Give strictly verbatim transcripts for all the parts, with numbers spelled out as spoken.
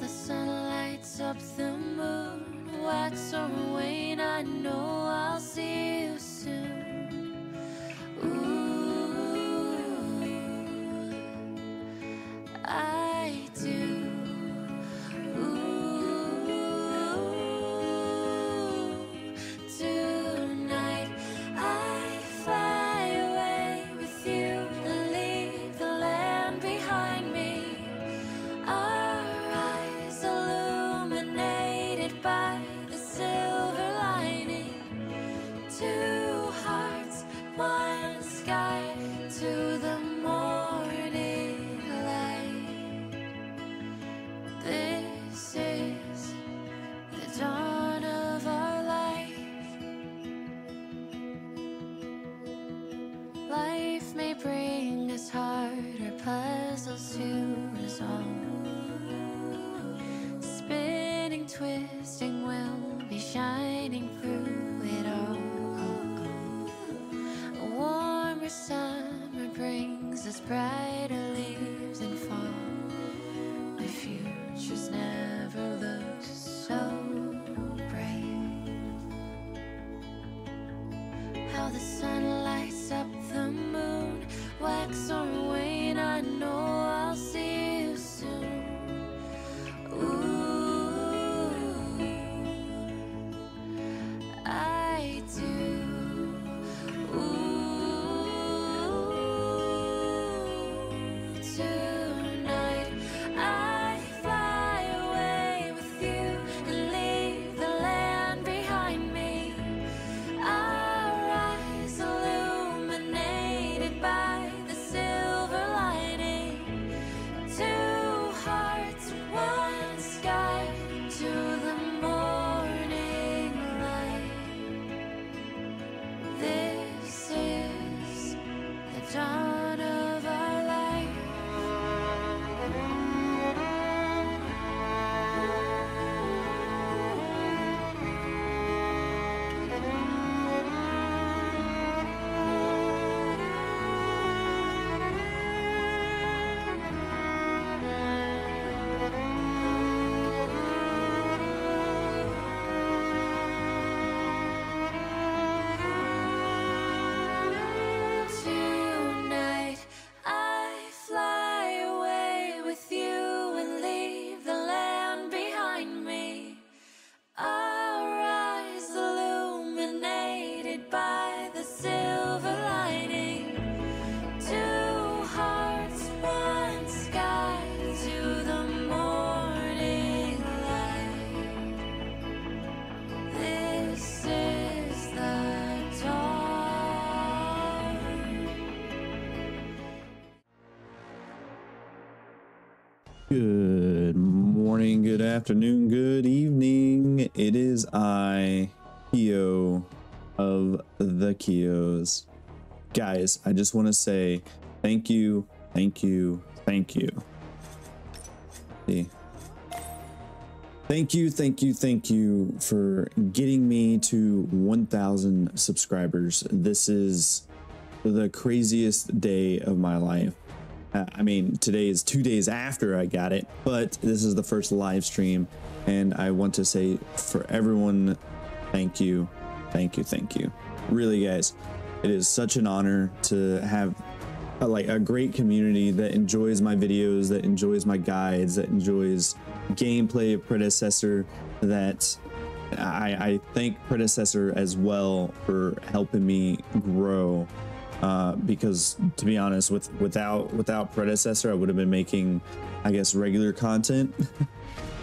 the sun lights up the moon. Wax or wane, I know I'll see you soon. Ooh, I do. Ooh, tonight I fly away with you and leave the land behind me. Our eyes illuminated by the silver lining. Two hearts, one sky, to the morning light. This is the dawn of our life. Life may bring us harder puzzles to resolve. Spinning, twisting, we'll be shining through it all. A warmer summer brings us brighter leaves and fall. The future's never looked so bright. How the sun lights up the moon, wax or wane, I know I'll see you soon. Ooh, I do. Ooh, tonight I fly away with you and leave the land behind me. Our eyes illuminated by the silver lining. Two hearts, one sky, to the morning light. This is the dawn of our life. Tonight I fly away with you and leave the land behind me. Our eyes illuminated by the silver lining. Two hearts, one sky, to the morning light. This is the dawn. Good morning, good afternoon, good evening. It is I, Kio of the Kios. Guys, I just want to say thank you, thank you, thank you. See. Thank you, thank you, thank you for getting me to one thousand subscribers. This is the craziest day of my life. Uh, I mean, today is two days after I got it, but this is the first live stream, and I want to say for everyone, thank you, thank you, thank you. Really, guys, it is such an honor to have a, like a great community that enjoys my videos, that enjoys my guides, that enjoys gameplay of Predecessor. That I, I thank Predecessor as well for helping me grow. Uh, because to be honest, with without without Predecessor, I would have been making, I guess, regular content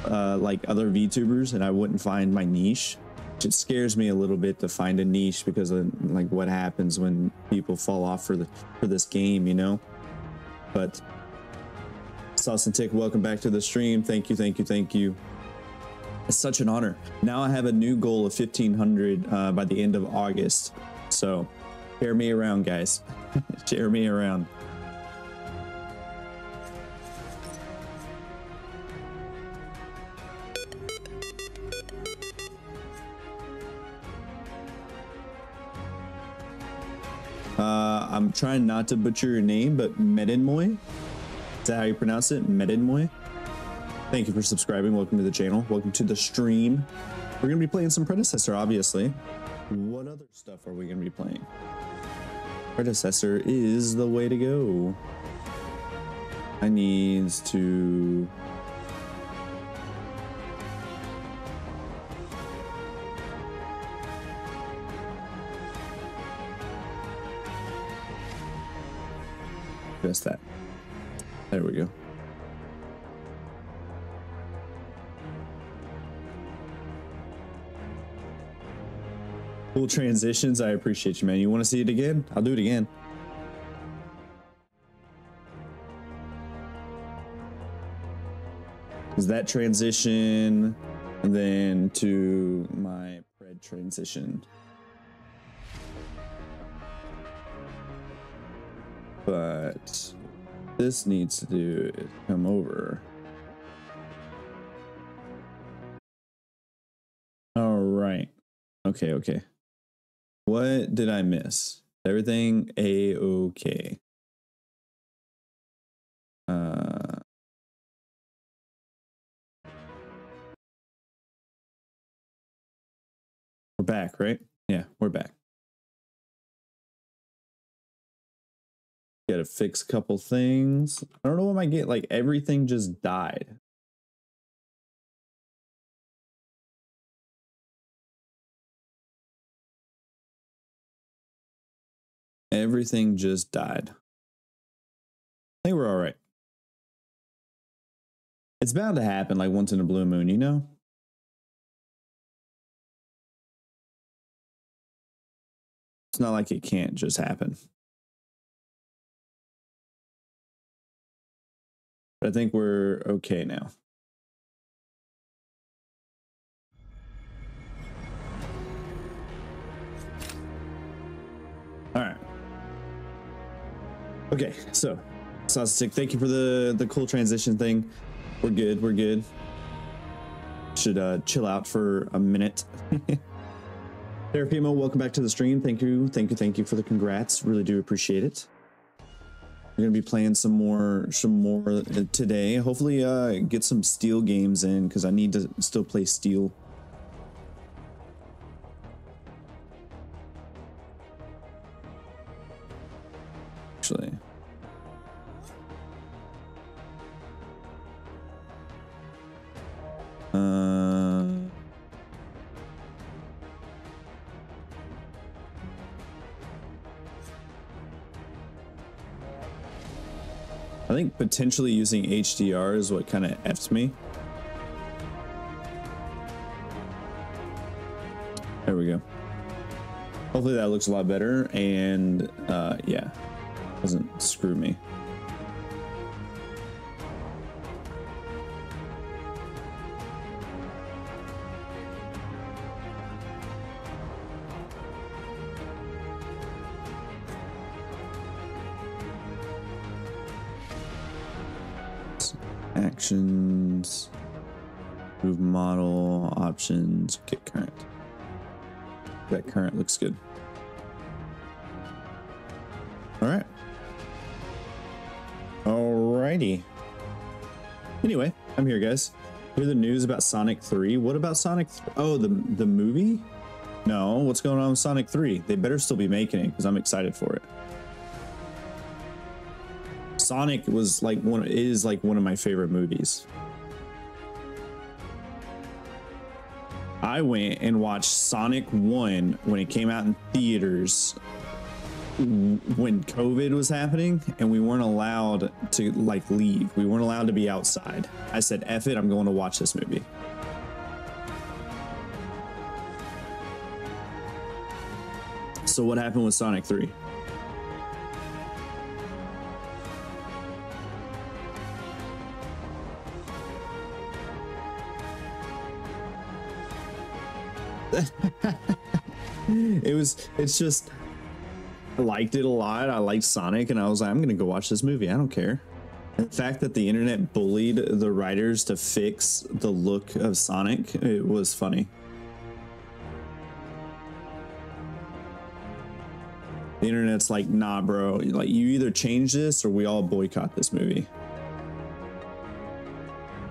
uh, like other VTubers, and I wouldn't find my niche. Which it scares me a little bit to find a niche because of like what happens when people fall off for the for this game, you know. But Sauce and Tick, welcome back to the stream. Thank you, thank you, thank you. It's such an honor. Now I have a new goal of fifteen hundred uh, by the end of August. So. Share me around, guys. Share me around. Uh, I'm trying not to butcher your name, but Medinmoy. Is that how you pronounce it? Medinmoy? Thank you for subscribing. Welcome to the channel. Welcome to the stream. We're going to be playing some Predecessor, obviously. What other stuff are we going to be playing? Predecessor is the way to go. I need to... just that. There we go. Cool transitions. I appreciate you, man. You want to see it again? I'll do it again. Is that transition and then to my Pred transition. But this needs to do is come over. All right. Okay, okay. What did I miss? Everything a-okay. Uh, we're back, right? Yeah, we're back. Got to fix a couple things. I don't know what I get. Like everything just died. Everything just died. I think we're all right. It's bound to happen like once in a blue moon, you know? It's not like it can't just happen. I think we're okay now. All right. Okay, so Sasic, thank you for the the cool transition thing. We're good. We're good. Should uh, chill out for a minute. TeraPimo, welcome back to the stream. Thank you. Thank you. Thank you for the congrats. Really do appreciate it. We're gonna be playing some more, some more today. Hopefully, uh, get some steel games in because I need to still play steel. Actually, uh, I think potentially using H D R is what kind of F's me. There we go. Hopefully that looks a lot better and uh, yeah, doesn't screw me. Actions, move model, options, get current. That current looks good. All right. Alrighty. Anyway, I'm here, guys. Hear the news about Sonic three. What about Sonic three? Oh, the, the movie? No, what's going on with Sonic three? They better still be making it because I'm excited for it. Sonic was like one is like one of my favorite movies. I went and watched Sonic one when it came out in theaters when COVID was happening and we weren't allowed to like leave. We weren't allowed to be outside. I said, F it, I'm going to watch this movie. So what happened with Sonic three? It was, it's just, I liked it a lot. I liked Sonic and I was like, I'm gonna go watch this movie. I don't care. The fact that the internet bullied the writers to fix the look of Sonic, it was funny. The internet's like, nah, bro, like you either change this or we all boycott this movie.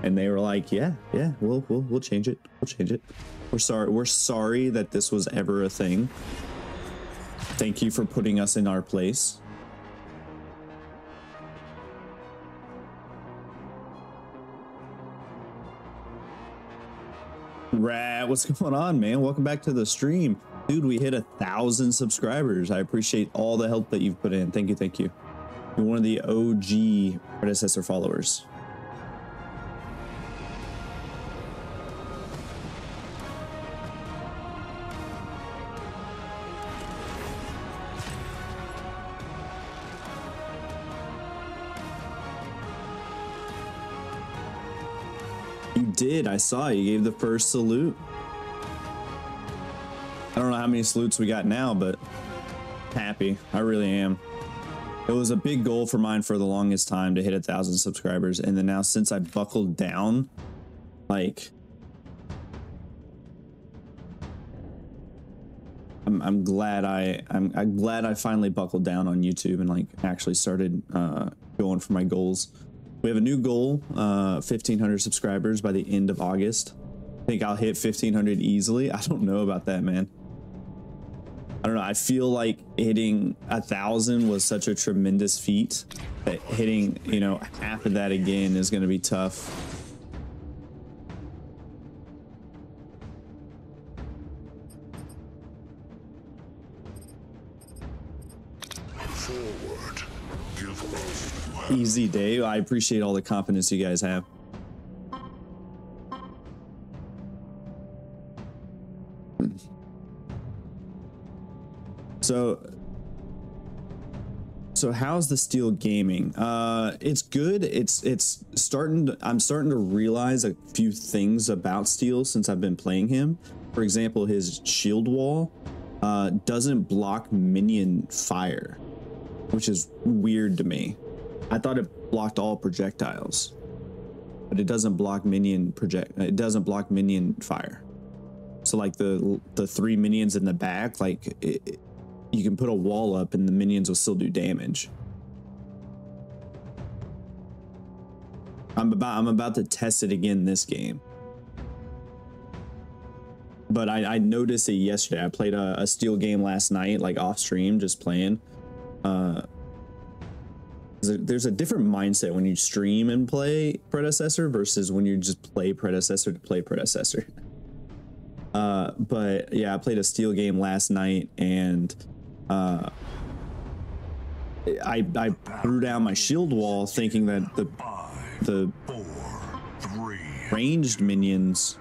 and they were like, yeah, yeah, we'll we'll we'll change it. We'll change it. We're sorry. We're sorry that this was ever a thing. Thank you for putting us in our place. Rat, what's going on, man? Welcome back to the stream. Dude, we hit a thousand subscribers. I appreciate all the help that you've put in. Thank you, thank you. You're one of the O G predecessor followers. You did, I saw you gave the first salute. I don't know how many salutes we got now, but happy, I really am. It was a big goal for mine for the longest time to hit a thousand subscribers. And then now since I buckled down, like, I'm, I'm glad I, I'm, I'm glad I finally buckled down on YouTube and like actually started uh, going for my goals. We have a new goal, uh, fifteen hundred subscribers by the end of August. I think I'll hit fifteen hundred easily. I don't know about that, man. I don't know. I feel like hitting a thousand was such a tremendous feat that hitting, you know, half of that again is going to be tough. Forward. Give all you have. Easy, Dave. I appreciate all the confidence you guys have. So, so how's the Steel gaming? Uh, it's good. It's it's starting to, I'm starting to realize a few things about Steel since I've been playing him. For example, his shield wall uh, doesn't block minion fire, which is weird to me. I thought it blocked all projectiles, but it doesn't block minion project. It doesn't block minion fire. So like the the three minions in the back, like. It, you can put a wall up and the minions will still do damage. I'm about I'm about to test it again this game. But I, I noticed it yesterday. I played a, a Steel game last night, like off stream, just playing. Uh, there's, a, there's a different mindset when you stream and play Predecessor versus when you just play Predecessor to play Predecessor. Uh, but yeah, I played a Steel game last night and... Uh, I, I threw down my shield wall thinking that the the ranged minions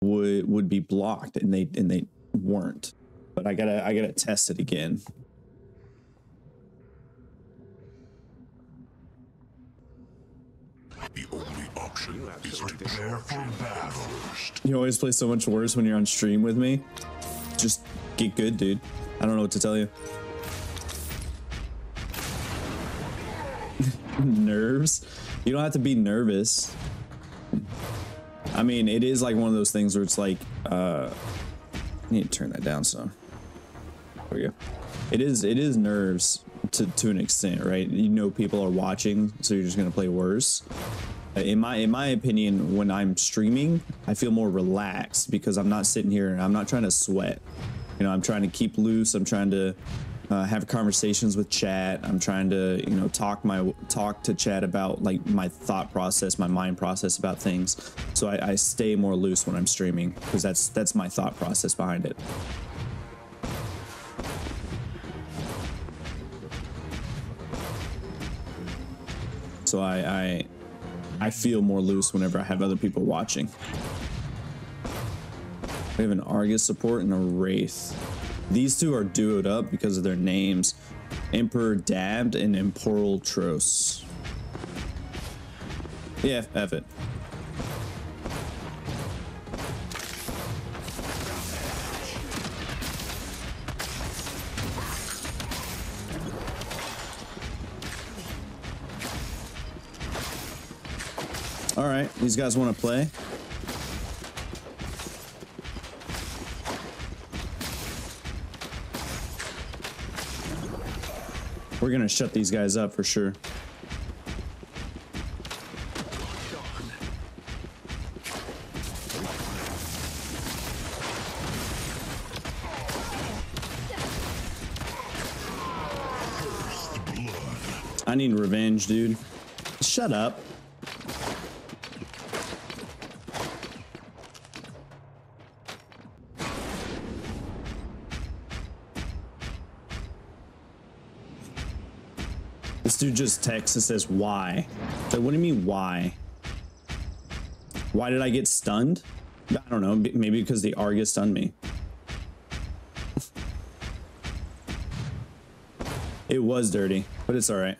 would would be blocked, and they and they weren't. But I gotta I gotta test it again. The only option is to prepare for battle. You always play so much worse when you're on stream with me. Just get good, dude. I don't know what to tell you. Nerves? You don't have to be nervous. I mean, it is like one of those things where it's like, uh, I need to turn that down some. There we go. It is, it is nerves to, to an extent, right? You know, people are watching, so you're just going to play worse. In my, in my opinion, when I'm streaming, I feel more relaxed because I'm not sitting here and I'm not trying to sweat. You know, I'm trying to keep loose. I'm trying to uh, have conversations with chat. I'm trying to, you know, talk my talk to chat about like my thought process, my mind process about things. So I, I stay more loose when I'm streaming because that's that's my thought process behind it. So I, I, I feel more loose whenever I have other people watching. We have an Argus support and a Wraith. These two are duoed up because of their names. Emperor Dabbed and Emporal Tross. Yeah, F it. All right, these guys want to play. We're gonna shut these guys up for sure. I need revenge, dude. Shut up. This dude just texts and says, why? Like, what do you mean, why? Why did I get stunned? I don't know. Maybe because the Argus stunned me. It was dirty, but it's all right.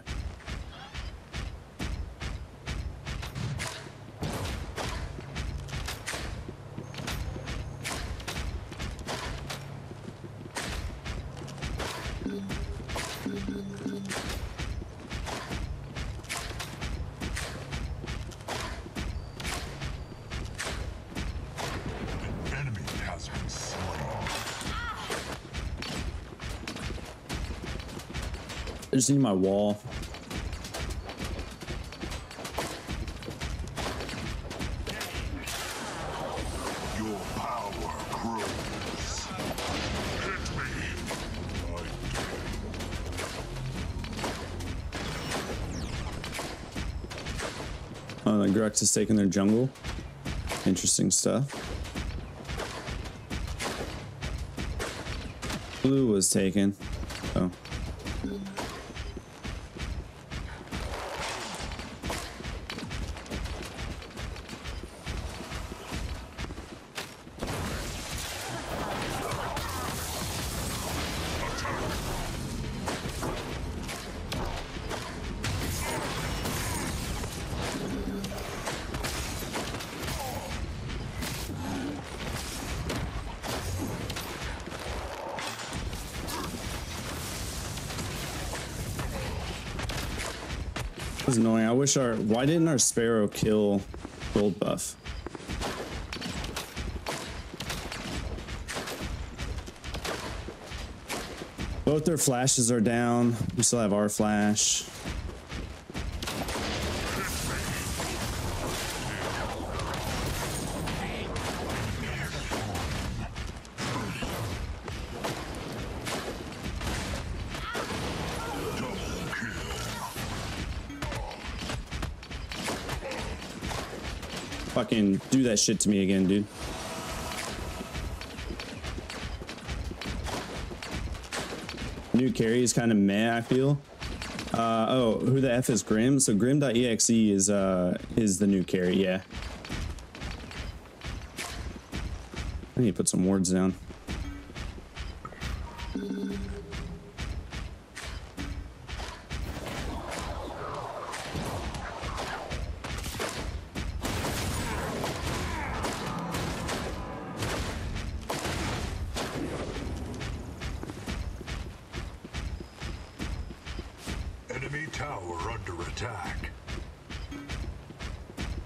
I just need my wall. Your power grows. Hit me. Oh, the Grux is taking their jungle. Interesting stuff. Blue was taken. Oh. Annoying. I wish our why didn't our Sparrow kill gold buff? Both their flashes are down. We still have our flash. Fucking do that shit to me again, dude. New carry is kind of meh, I feel. Uh, oh, who the F is Grim? So Grim.exe is uh, is the new carry, yeah. I need to put some wards down.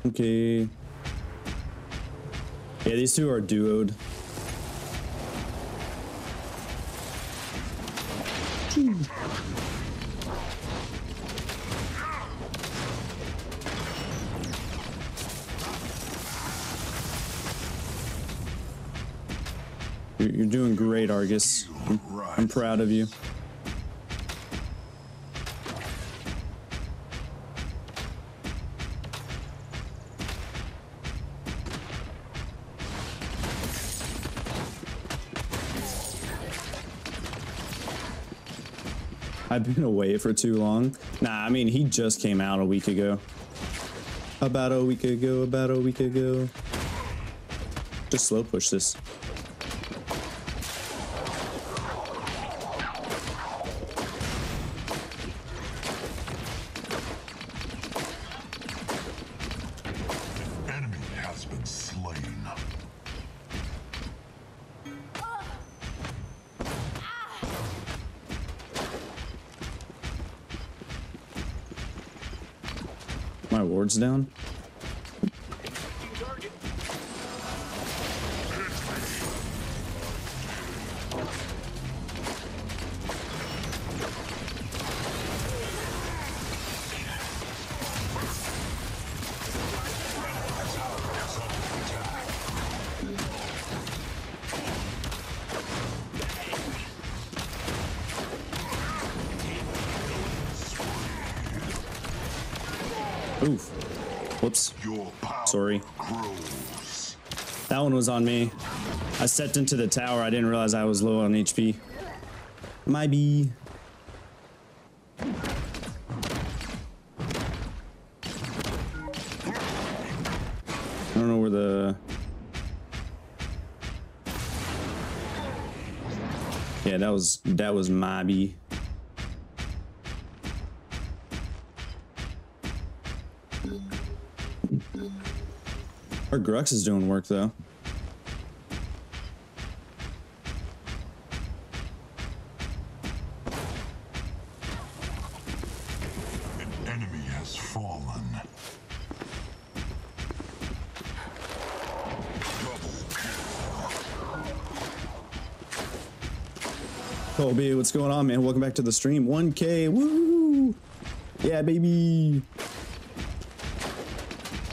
Okay. Yeah, these two are duoed. You're doing great, Argus. I'm, I'm proud of you. I've been away for too long. Nah, I mean, he just came out a week ago. About a week ago, about a week ago. Just slow push this. Down. Oof. Whoops. Sorry. That one was on me. I stepped into the tower. I didn't realize I was low on H P. Might be. I don't know where the... Yeah, that was that was Mobby. Our Grux is doing work though. An enemy has fallen. Kobe, what's going on, man? Welcome back to the stream. one K, woo! Yeah, baby.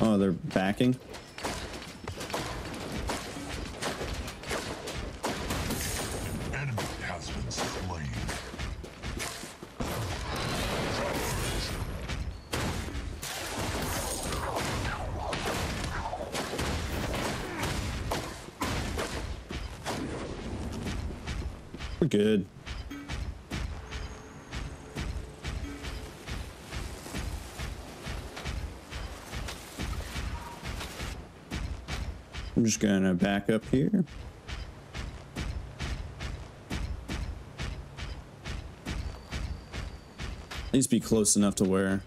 Oh, they're backing. We're good. I'm just gonna back up here. At least be close enough to where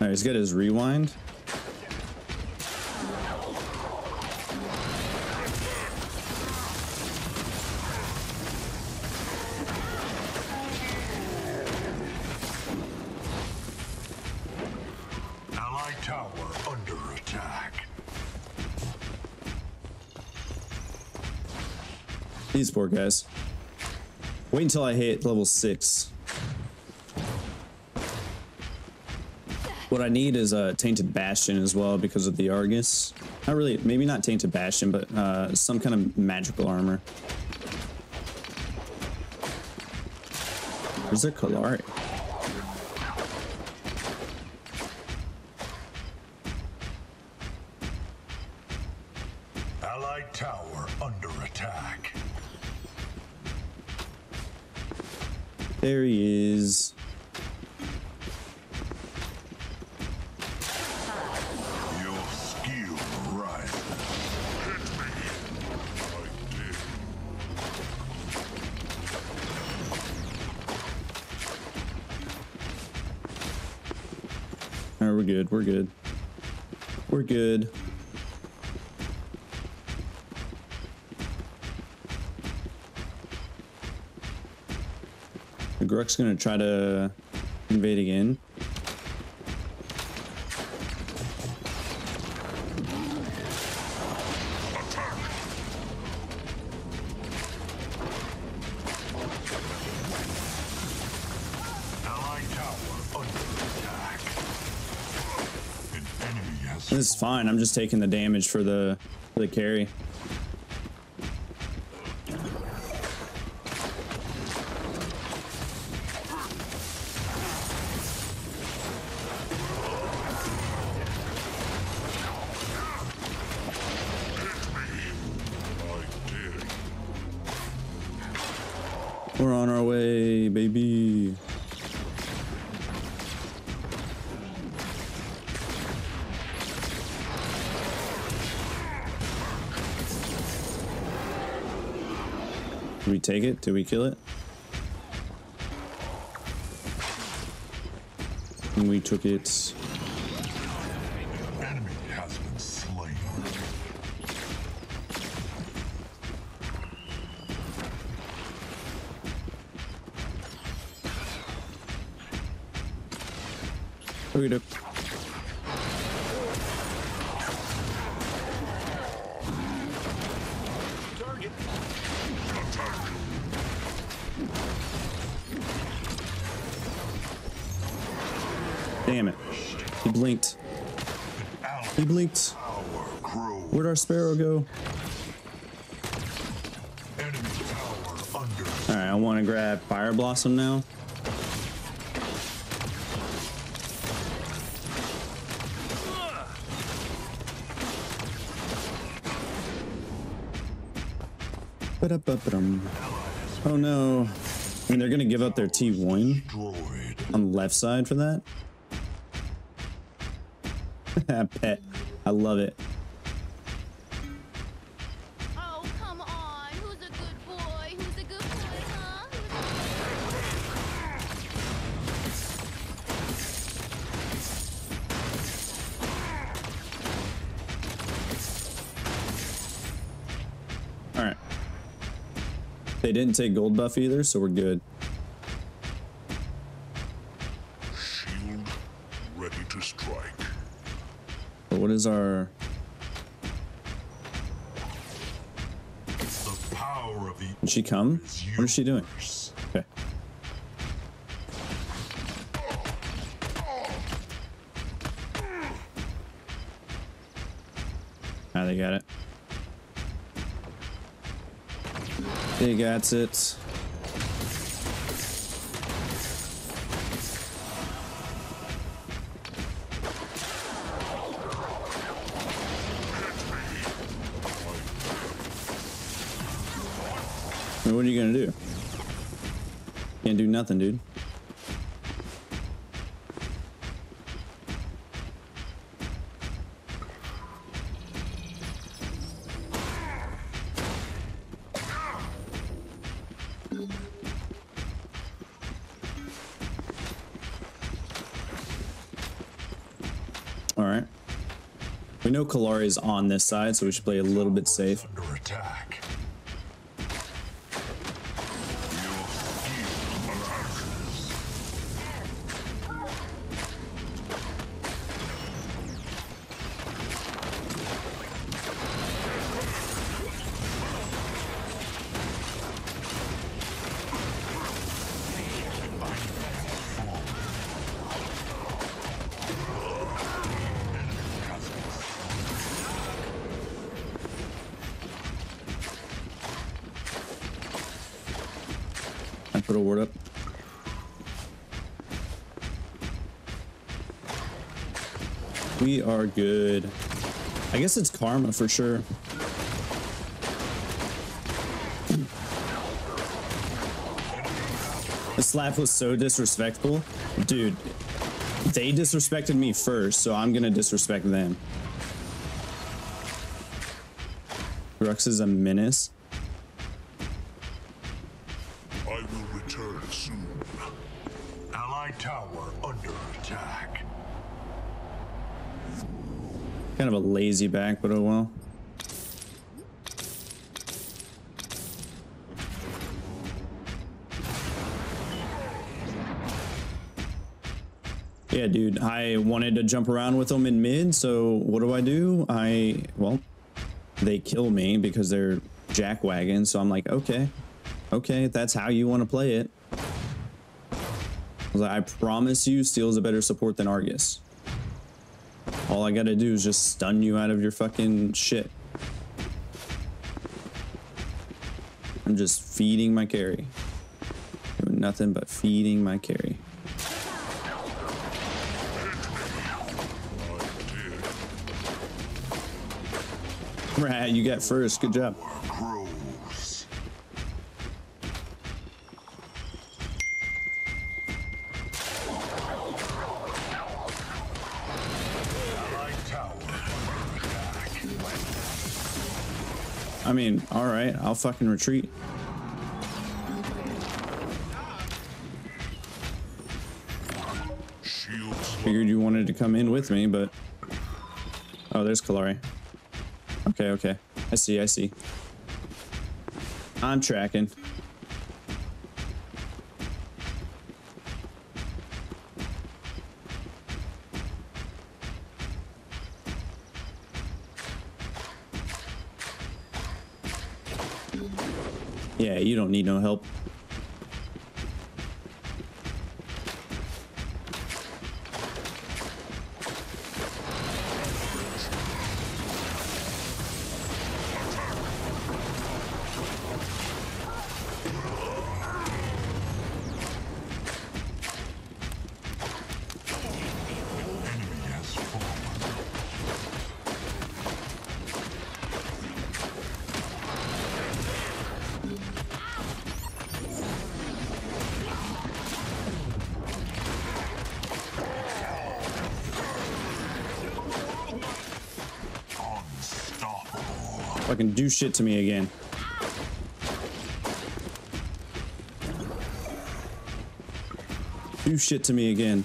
he's got his rewind. Ally tower under attack. These poor guys. Wait until I hit level six. What I need is a Tainted Bastion as well because of the Argus. Not really, maybe not Tainted Bastion, but uh, some kind of magical armor. Where's their Kalari? Allied tower under attack. There he is. Good, we're good. We're good. The Gruk's gonna try to invade again. It's fine. I'm just taking the damage for the for the carry. We're on our way, baby. Did we take it? Did we kill it? And we took it. Enemy has been slain. Look it up. Damn it. He blinked. He blinked. Where'd our Sparrow go? Alright, I want to grab Fire Blossom now. Oh no. I mean, they're going to give up their T one on the left side for that. Pet. I love it. Oh, come on. Who's a good boy? Who's a good boy, huh? All right. They didn't take gold buff either, so we're good. Shield ready to strike. But what is our... The power of Did she come? What is she doing? Okay. Ah, they got it. They got it. What are you gonna do? Can't do nothing, dude. All right. We know Kalari is on this side, so we should play a little bit safe. Under attack. Put a ward up. We are good. I guess it's karma for sure. The slap was so disrespectful. Dude, they disrespected me first, so I'm gonna disrespect them. Grux is a menace. Kind of a lazy back, but oh well. Yeah, dude, I wanted to jump around with them in mid, so what do I do? I, well, they kill me because they're jackwagon, so I'm like, okay, okay, that's how you want to play it. I, like, I promise you, Steel's a better support than Argus. All I gotta do is just stun you out of your fucking shit. I'm just feeding my carry. Doing nothing but feeding my carry. Right, you got first. Good job. I mean, all right, I'll fucking retreat. Figured you wanted to come in with me, but... Oh, there's Kalari. Okay, okay. I see, I see. I'm tracking. Yeah, you don't need no help. Fucking do shit to me again. Do shit to me again.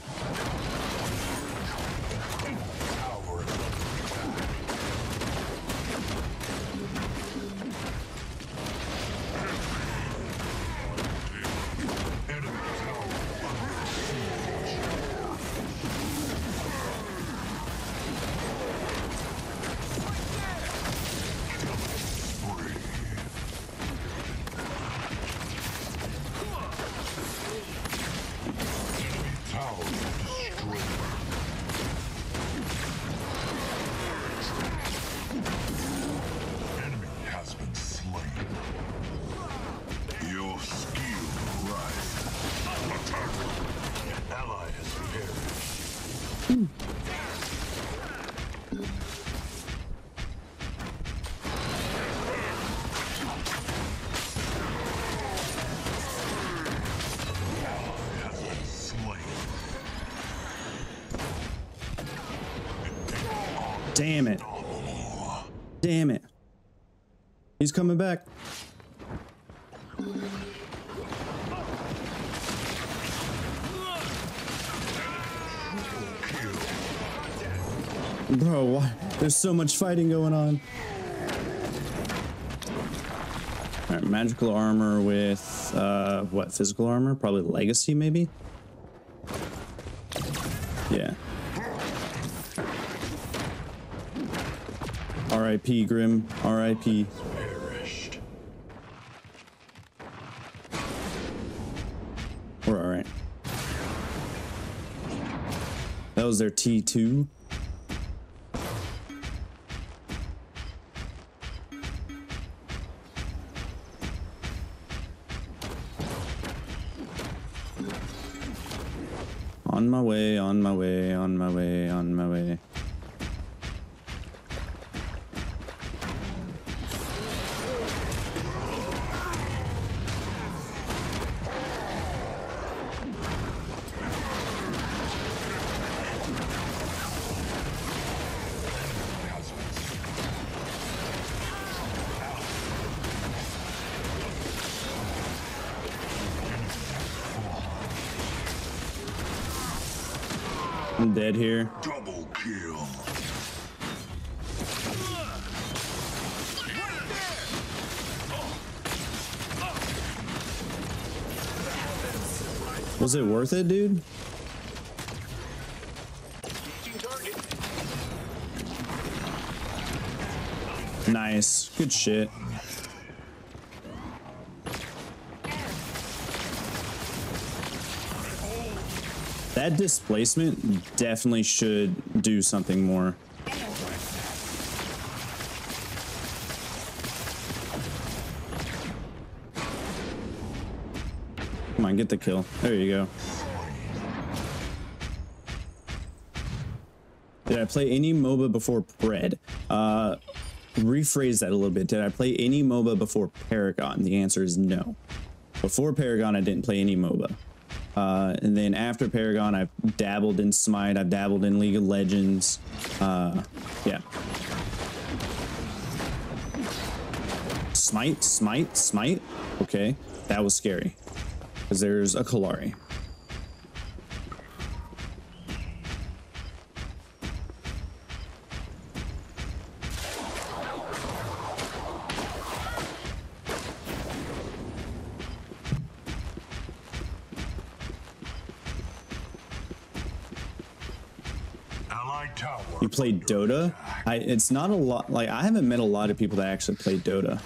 Damn it. Damn it. He's coming back. Bro, why? There's so much fighting going on. All right, magical armor with, uh, what, physical armor? Probably legacy, maybe? Yeah. R I P Grim, R I P We're alright. That was their T two. On my way, on my way, on my way, on my way. I'm dead here. Double kill. Was it worth it, dude? Nice. Good shit. That displacement definitely should do something more. Come on, get the kill. There you go. Did I play any MOBA before Pred? Uh, rephrase that a little bit. Did I play any MOBA before Paragon? The answer is no. Before Paragon, I didn't play any MOBA. Uh, and then after Paragon, I've dabbled in Smite, I've dabbled in League of Legends, uh, yeah. Smite, Smite, Smite, okay, that was scary, because there's a Kalari. You play Dota? I, it's not a lot, like I haven't met a lot of people that actually play Dota.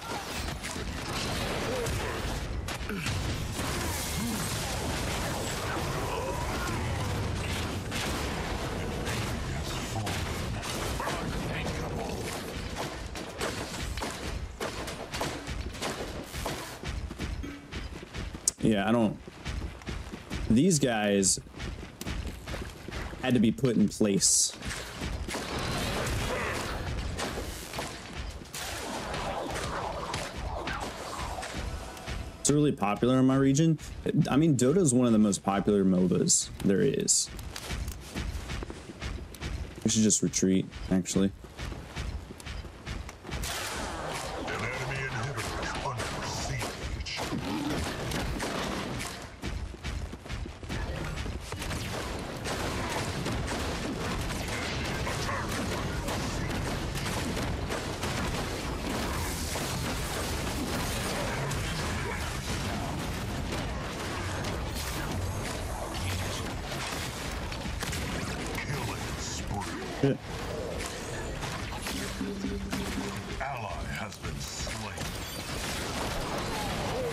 Yeah, I don't, these guys had to be put in place. It's really popular in my region. I mean, Dota is one of the most popular MOBAs there is. We should just retreat, actually. shit.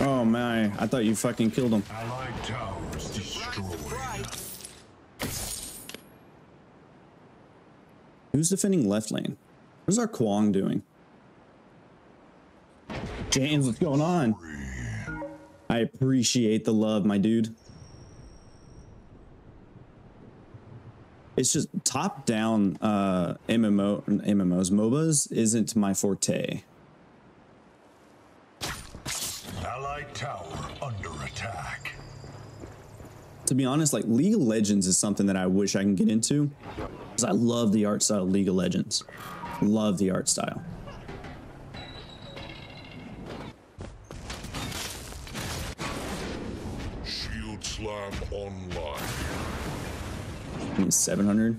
Oh man, I thought you fucking killed him. Allied towers destroyed. Who's defending left lane? What's our Kwong doing? James, what's going on? I appreciate the love, my dude. It's just top down uh, M M O, M M Os. MOBAs isn't my forte. Allied tower under attack. To be honest, like League of Legends is something that I wish I can get into, because I love the art style of League of Legends. Love the art style. Shield slam online. I mean, seven hundred.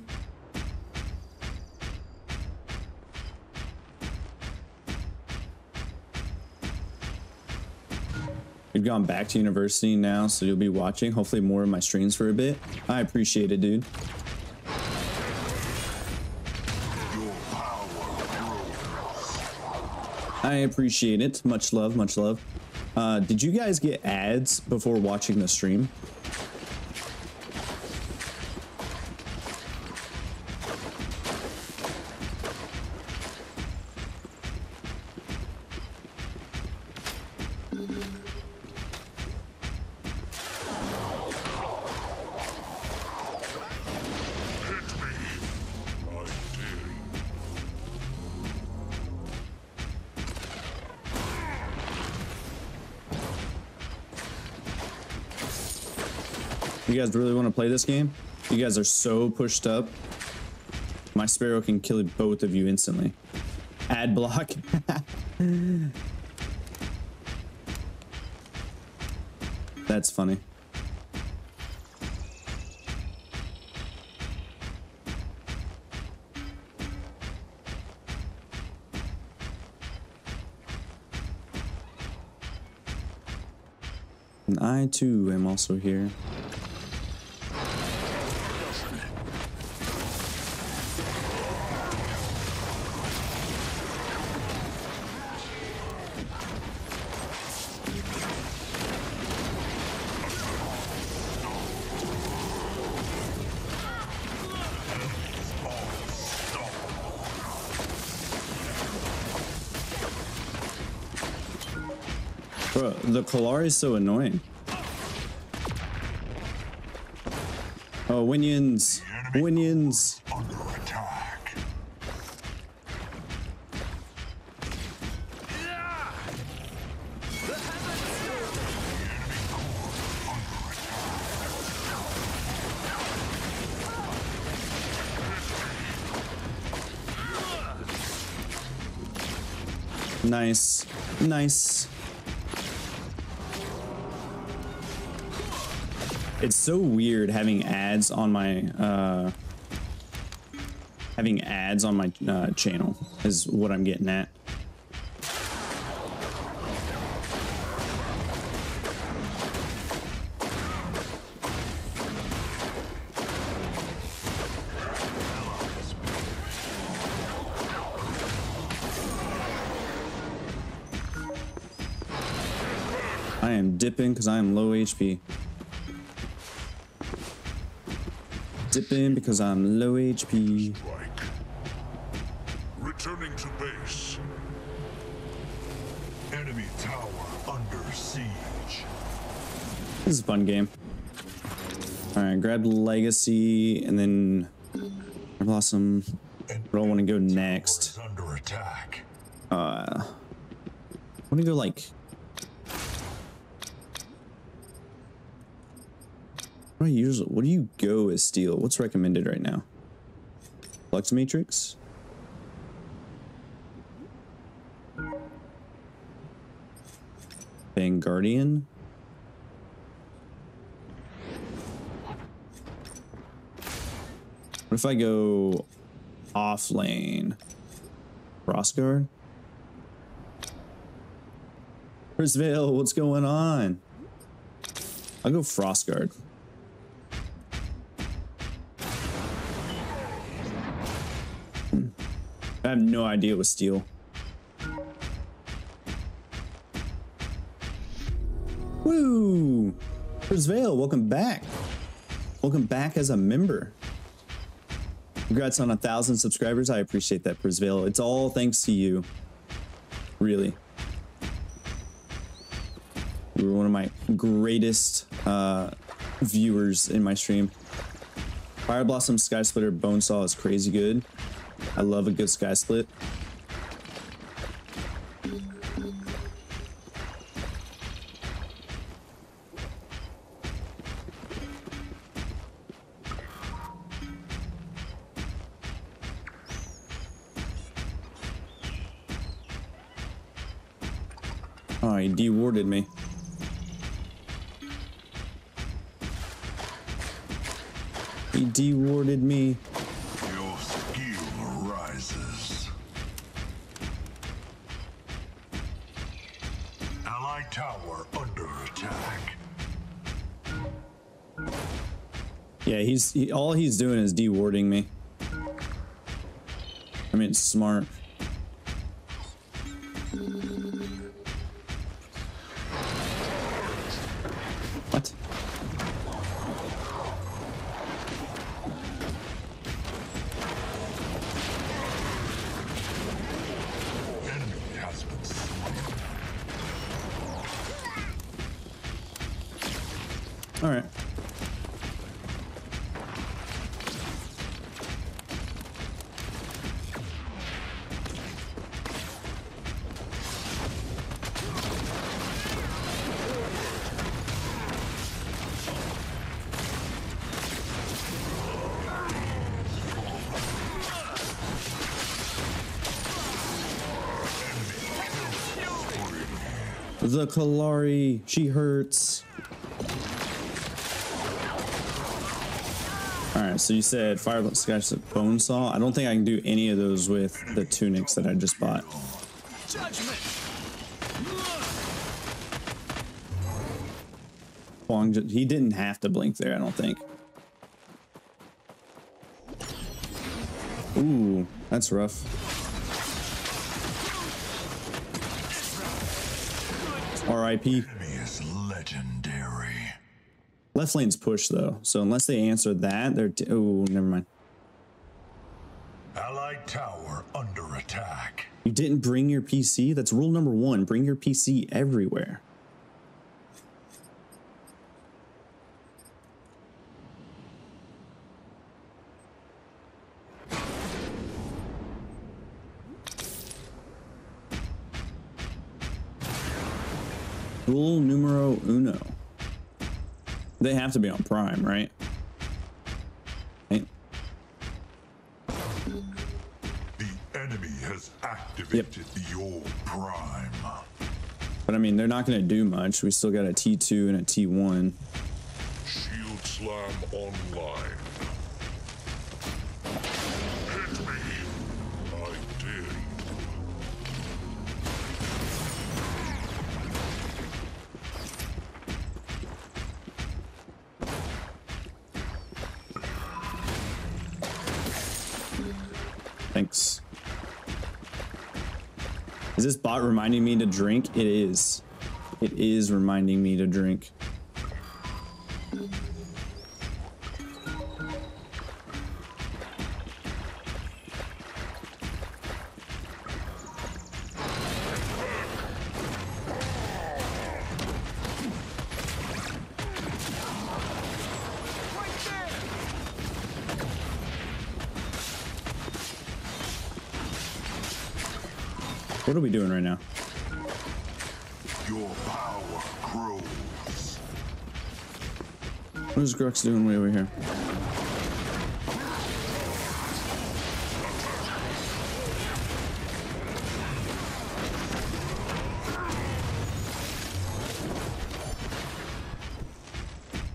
We've gone back to university now, so you'll be watching hopefully more of my streams for a bit. I appreciate it, dude. Your power I appreciate it. Much love, much love. Uh, did you guys get ads before watching the stream? You guys really want to play this game? You guys are so pushed up. My Sparrow can kill both of you instantly. Ad block. That's funny. And I too am also here. The Kalari is so annoying. Oh, Winions. Winions. Nice. Nice. It's so weird having ads on my uh, having ads on my uh, channel is what I'm getting at. I am dipping because I am low H P. Dip in because I'm low H P. Strike. Returning to base. Enemy tower under siege. This is a fun game. All right, grab Legacy and then Blossom. Where I want to go next? Under attack. Uh, I want to go like. What do you usually, what do you go as steel? What's recommended right now? Flux Matrix? Vanguardian? What if I go off lane? Frost Guard? Prisvale, what's going on? I'll go Frost Guard. I have no idea it was steel. Woo! Prisvale, welcome back. Welcome back as a member. Congrats on a thousand subscribers. I appreciate that, Prisvale. It's all thanks to you. Really. You were one of my greatest uh, viewers in my stream. Fire Blossom, Sky Splitter, Bone Saw is crazy good. I love a good Sky Split. Oh, he de-warded me. He de-warded me. Your skill rises. Ally tower under attack. Yeah, he's he, all he's doing is de-warding me. I mean, it's smart. The Kalari, she hurts. All right, so you said Fire Scash Bone Saw. I don't think I can do any of those with the tunics that I just bought. Wong, he didn't have to blink there, I don't think. Ooh, that's rough. R I P. Is legendary. Left lane's push though, so unless they answer that, they're t oh, never mind. Allied tower under attack. You didn't bring your P C. That's rule number one. Bring your P C everywhere. Rule numero uno. They have to be on Prime, right? Right? The enemy has activated yep. your Prime. But I mean, they're not going to do much. We still got a T two and a T one. Shield slam online. Thanks. Is this bot reminding me to drink? It is. It is reminding me to drink. What are we doing right now? Your power grows. What is Grux doing way over here?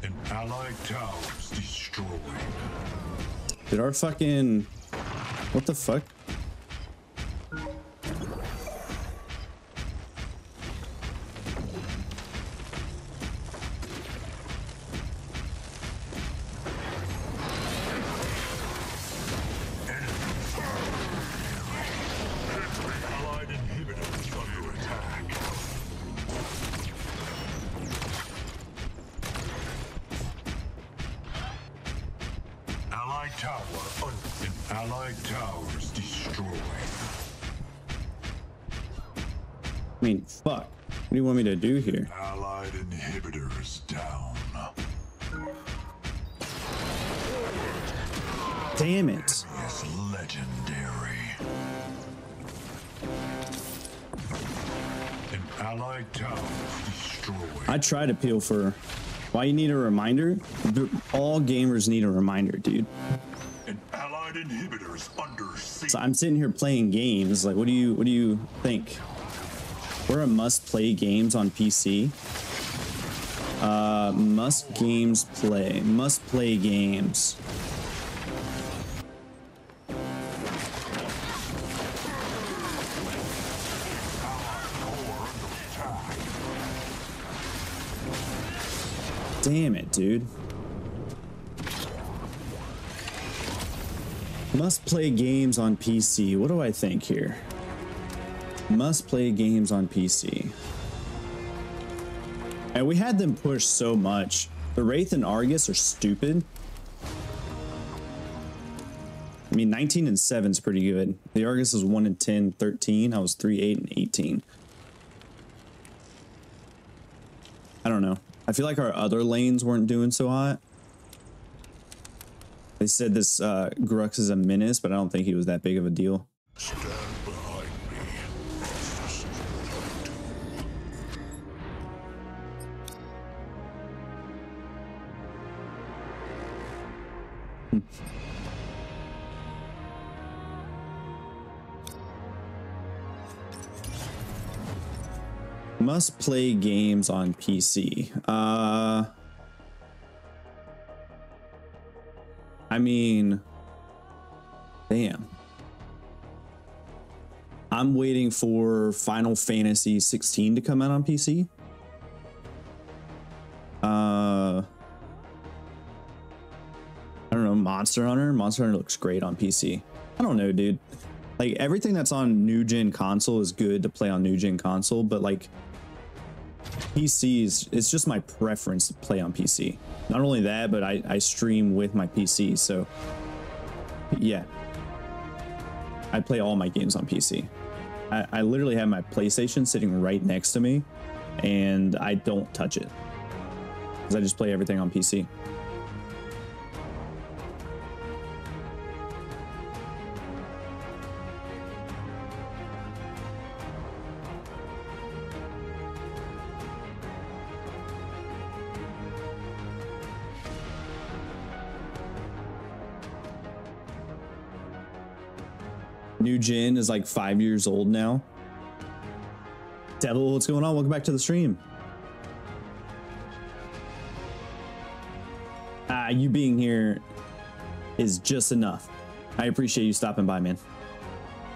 An allied tower is destroyed. Did our fucking... What the fuck? tower under allied towers destroyed. I mean, fuck. What do you want me to do here? Allied inhibitors down. Damn it. It's legendary. An allied tower destroyed. I try to peel for why you need a reminder? All gamers need a reminder, dude. An allied inhibitors under siege. So I'm sitting here playing games. Like, what do you what do you think? We're a must-play games on P C. Uh, must games play. Must play games. Damn it, dude. Must play games on P C. What do I think here? Must play games on P C. And we had them push so much. The Wraith and Argus are stupid. I mean, nineteen and seven is pretty good. The Argus is one and ten, thirteen. I was three, eight, and eighteen. I don't know. I feel like our other lanes weren't doing so hot. They said this uh, Grux is a menace, but I don't think he was that big of a deal. Must play games on P C. Uh, I mean, damn. I'm waiting for Final Fantasy sixteen to come out on P C. Uh, I don't know, Monster Hunter? Monster Hunter looks great on P C. I don't know, dude. Like, everything that's on new-gen console is good to play on new-gen console, but, like, P Cs, it's just my preference to play on P C. Not only that, but I, I stream with my P C, so, yeah. I play all my games on P C. I, I literally have my PlayStation sitting right next to me, and I don't touch it. Because I just play everything on P C. New Gen is like five years old now. Devil, what's going on? Welcome back to the stream. Ah, you being here is just enough. I appreciate you stopping by, man.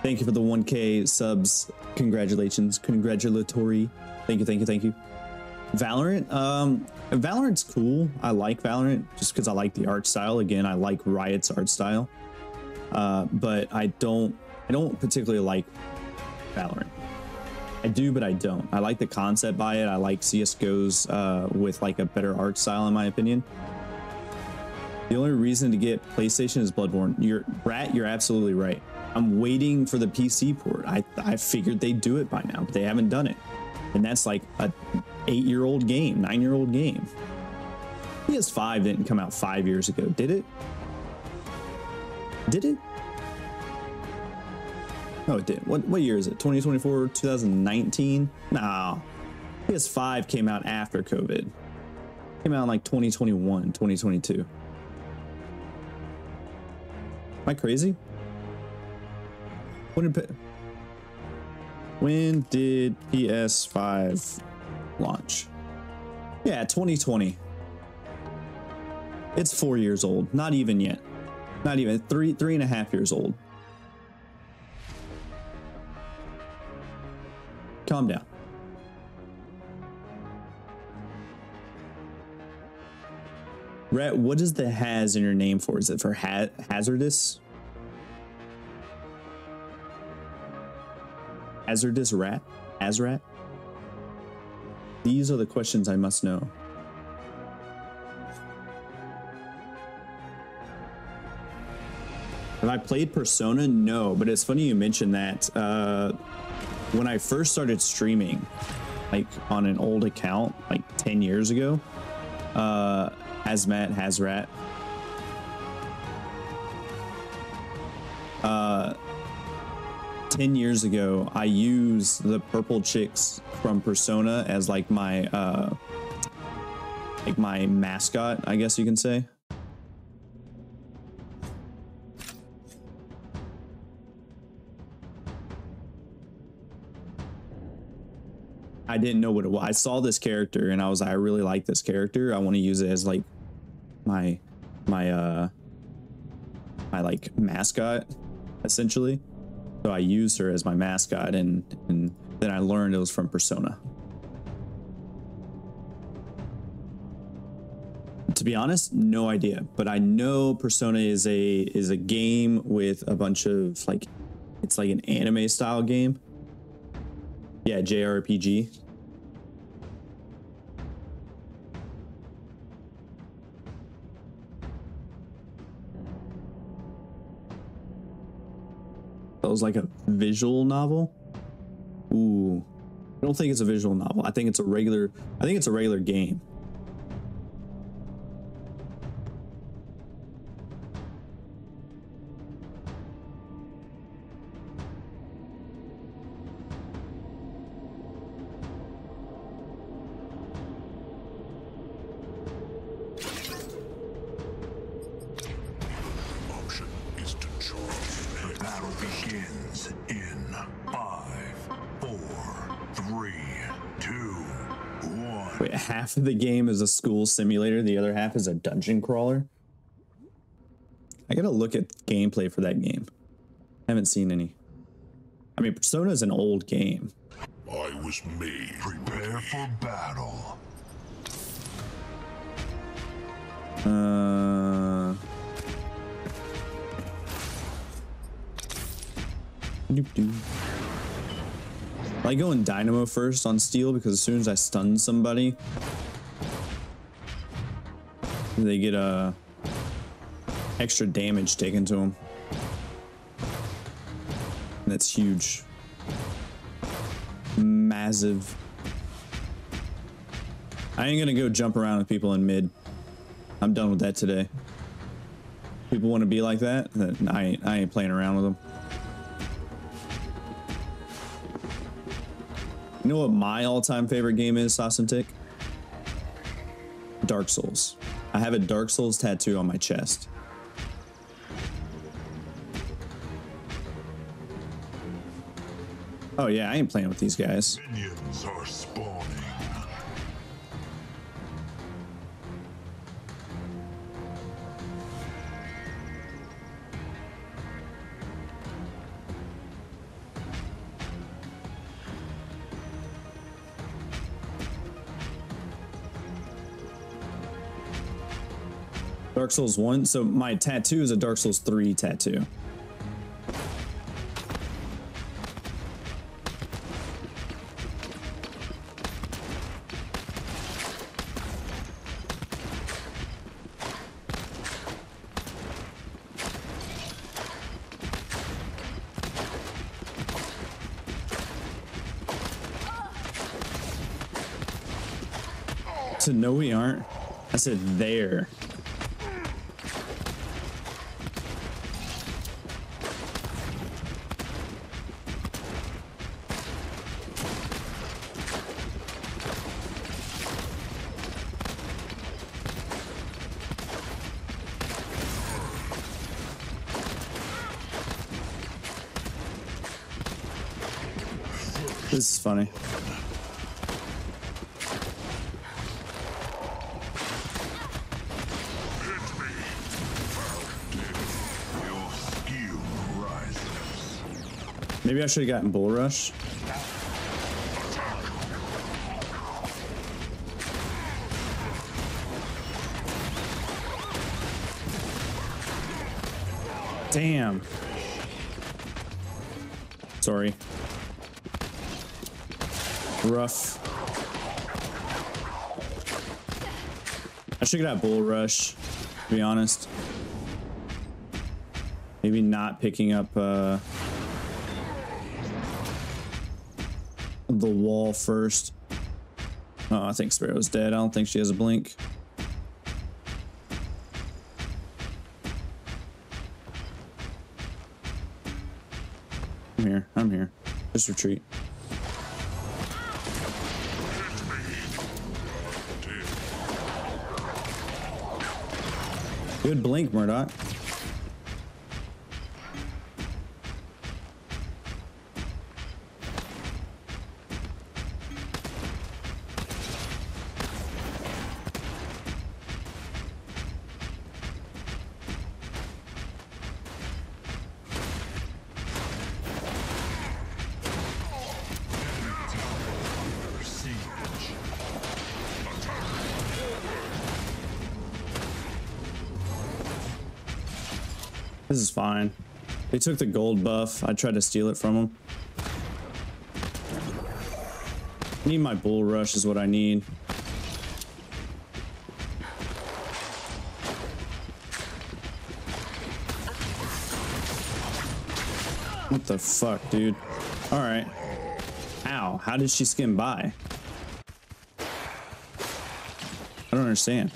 Thank you for the one K subs. Congratulations. Congratulatory. Thank you, thank you, thank you. Valorant. Um, Valorant's cool. I like Valorant just because I like the art style. Again, I like Riot's art style. Uh, but I don't... I don't particularly like Valorant. I do, but I don't. I like the concept by it. I like C S G O's uh, with like a better art style, in my opinion. The only reason to get PlayStation is Bloodborne. You're, Brat, you're absolutely right. I'm waiting for the P C port. I, I figured they'd do it by now, but they haven't done it. And that's like a eight-year-old game, nine-year-old game. P S five didn't come out five years ago, did it? Did it? Oh, it did. What, what year is it? twenty twenty-four, two thousand nineteen? No. P S five came out after COVID. Came out in like twenty twenty-one, twenty twenty-two. Am I crazy? When did, when did P S five launch? Yeah, twenty twenty. It's four years old. Not even yet. Not even. Three, three and a half years old. Calm down. Rhett, what is the has in your name for? Is it for ha hazardous? Hazardous rat? Hazrat? These are the questions I must know. Have I played Persona? No, but it's funny you mentioned that. Uh, when I first started streaming, like on an old account, like ten years ago, uh, Hazmat, Hazrat, uh, ten years ago, I used the purple chicks from Persona as like my, uh, like my mascot, I guess you can say. I didn't know what it was. I saw this character and I was like, I really like this character. I want to use it as like my, my, uh, my like mascot, essentially. So I used her as my mascot, and, and then I learned it was from Persona. To be honest, no idea, but I know Persona is a, is a game with a bunch of like, it's like an anime style game. Yeah, J R P G. That was like a visual novel. Ooh, I don't think it's a visual novel. I think it's a regular. I think it's a regular game. The game is a school simulator, the other half is a dungeon crawler. I gotta look at gameplay for that game. I haven't seen any. I mean, Persona is an old game. I was made. Prepare for battle. Uh. Doop doop. I go in Dynamo first on Steel because as soon as I stun somebody, they get a uh, extra damage taken to them. That's huge. Massive. I ain't gonna go jump around with people in mid. I'm done with that today. People want to be like that? Then I ain't, I ain't playing around with them. You know what my all-time favorite game is, Sauce and Tick? Dark Souls. I have a Dark Souls tattoo on my chest. Oh yeah, I ain't playing with these guys. Minions are spawning. Dark Souls one, so my tattoo is a Dark Souls three tattoo. So no, we aren't. I said there. This is funny. Maybe I should have gotten Bull Rush. Damn. Sorry. Rough. I should have got Bull Rush, to be honest. Maybe not picking up uh, the wall first. Oh, I think Sparrow's dead. I don't think she has a blink. I'm here. I'm here. Just retreat. Good blink, Murdoch. This is fine. They took the gold buff. I tried to steal it from them. I need my bull rush is what I need. What the fuck, dude? All right. Ow, how did she skim by? I don't understand.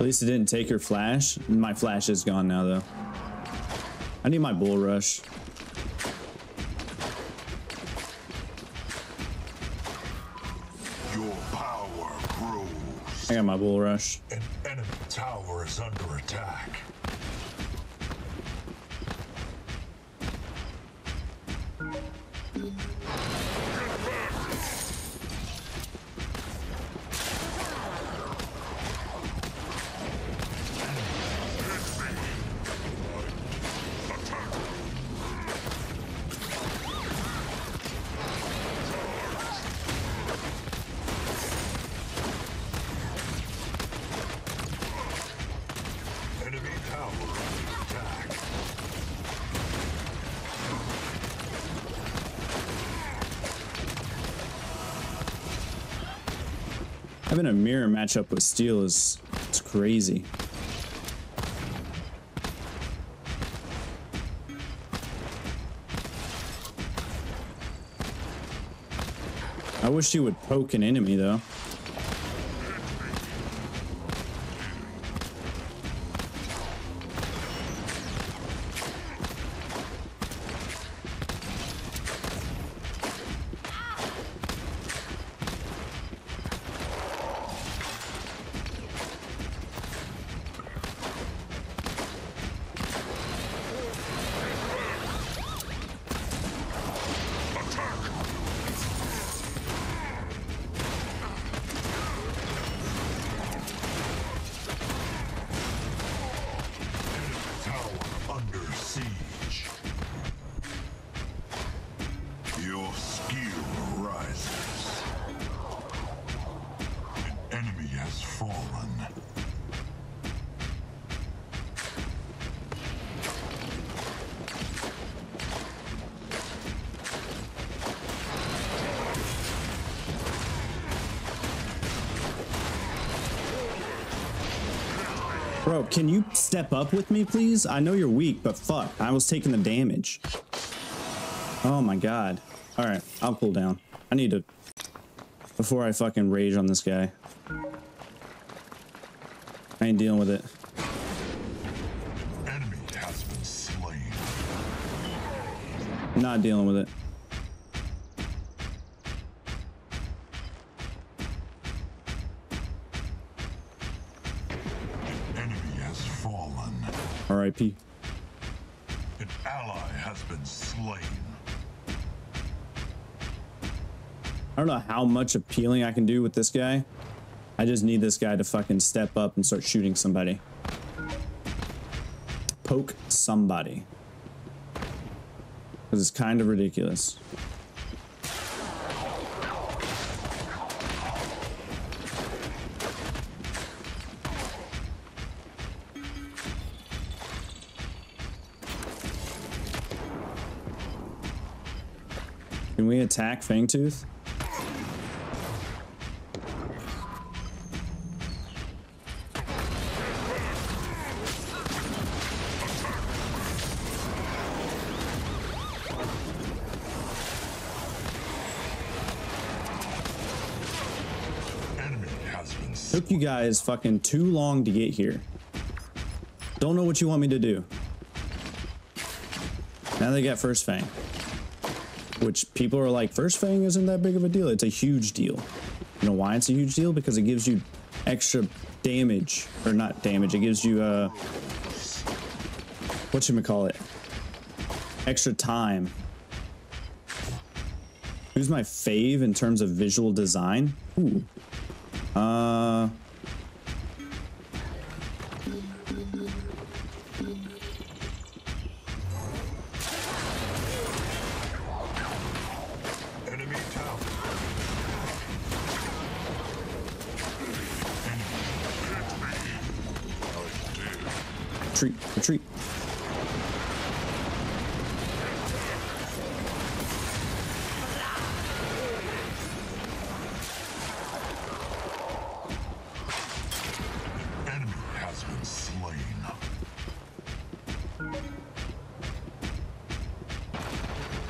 At least it didn't take her flash. My flash is gone now, though. I need my bull rush. Your power grows. I got my bull rush. An enemy tower is under attack. Having a mirror matchup with steel is it's crazy. I wish you would poke an enemy though. Bro, can you step up with me, please? I know you're weak, but fuck, I was taking the damage. Oh my god. All right, I'll cool down. I need to... Before I fucking rage on this guy. I ain't dealing with it. Enemy has been slain. Not dealing with it. R I P. An ally has been slain. I don't know how much appealing I can do with this guy. I just need this guy to fucking step up and start shooting somebody. Poke somebody. Because it's kind of ridiculous. Can we attack Fangtooth? Took you guys fucking too long to get here. Don't know what you want me to do. Now they got First Fang. Which people are like, First Fang isn't that big of a deal. It's a huge deal. You know why it's a huge deal? Because it gives you extra damage. Or not damage. It gives you, uh... whatchamacallit? Extra time. Who's my fave in terms of visual design? Ooh. Uh... Retreat, retreat. Enemy has been slain.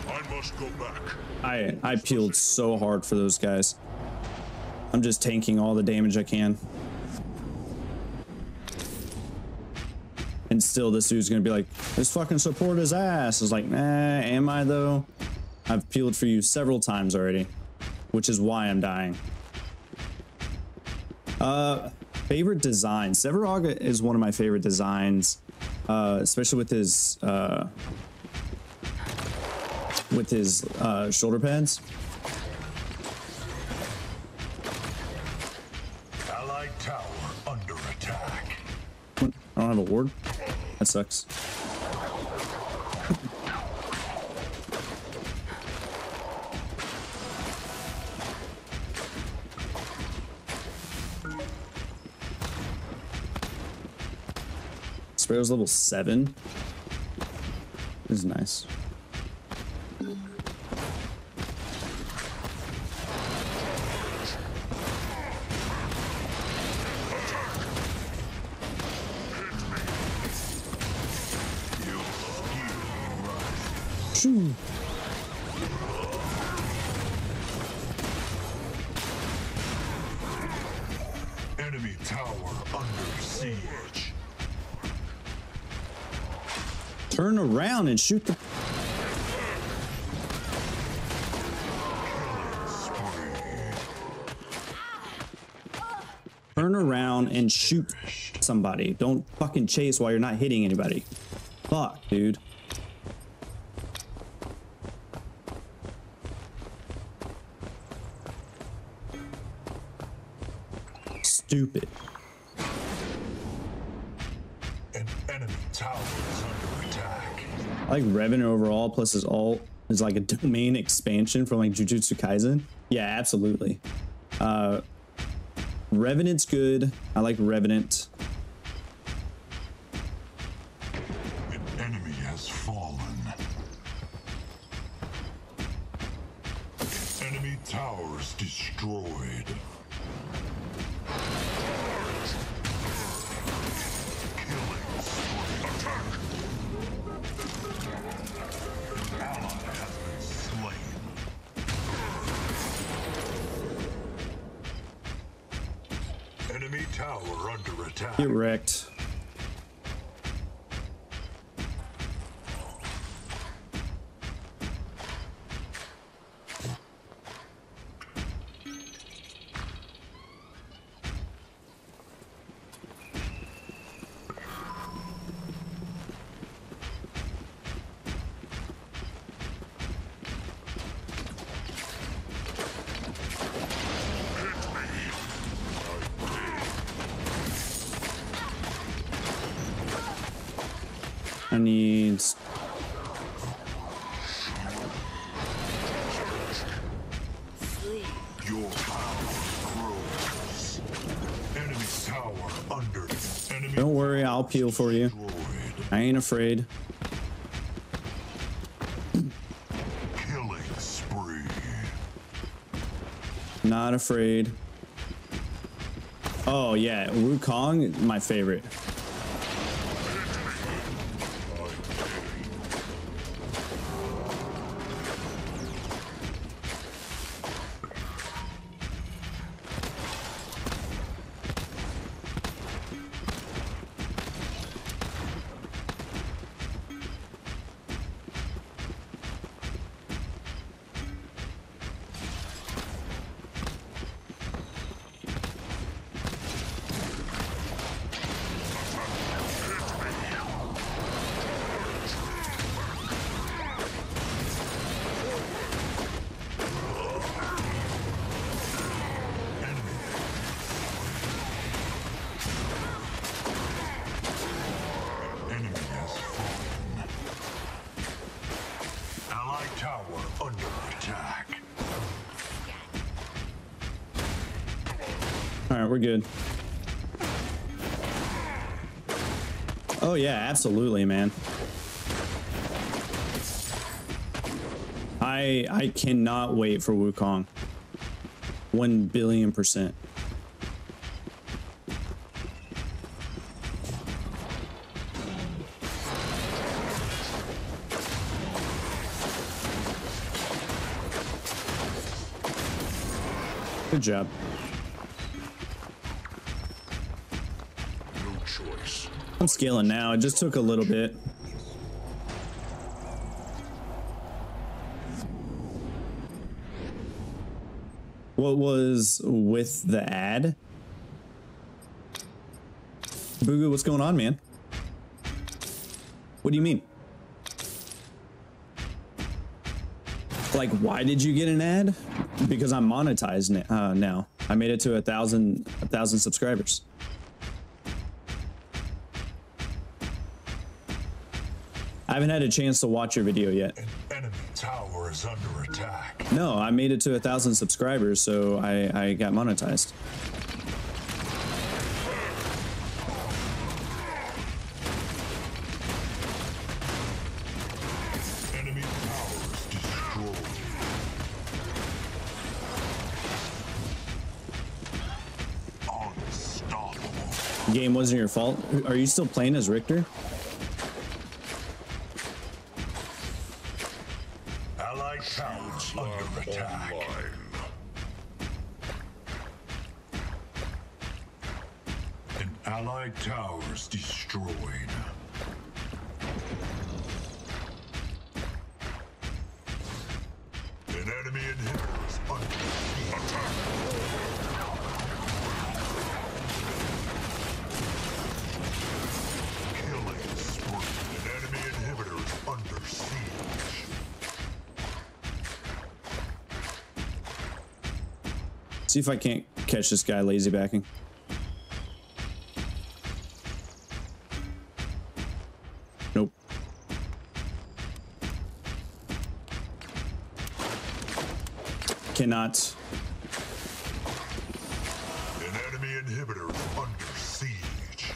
I must go back. I I peeled so hard for those guys. I'm just tanking all the damage I can. And still, this dude's gonna be like, this fucking support his ass. It's like, nah, am I though? I've peeled for you several times already, which is why I'm dying. Uh, favorite design. Severaga is one of my favorite designs, uh, especially with his uh, with his uh, shoulder pads. Allied tower under attack. I don't have a ward. That sucks. Sparrow's level seven. This is nice. Shoo. Enemy tower under siege. Turn around and shoot the Turn around and shoot somebody. Don't fucking chase while you're not hitting anybody. Fuck, dude. Stupid. An enemy tower is under attack. I like Revenant overall, plus his ult is like a domain expansion from like Jujutsu Kaisen. Yeah, absolutely. Uh, Revenant's good. I like Revenant. An enemy has fallen. An enemy tower is destroyed. Tower under attack. Get wrecked. Sasha needs... Your power grows. Enemy tower under. Enemy Don't worry, I'll peel for you. I ain't afraid. Killing spree. Not afraid. Oh yeah, Wukong, my favorite. We're good. Oh yeah, absolutely, man. I I cannot wait for Wukong. One billion percent. Good job. I'm scaling now. It just took a little bit. What was with the ad? Booga, what's going on, man? What do you mean? Like, why did you get an ad? Because I'm monetized uh, now. I made it to a thousand, a thousand subscribers. I haven't had a chance to watch your video yet. An enemy tower is under attack. No, I made it to a thousand subscribers, so I, I got monetized. Enemy towers destroyed. Unstoppable. Game wasn't your fault. Are you still playing as Richter? See if I can't catch this guy lazy backing. Nope. Cannot. An enemy inhibitor under siege.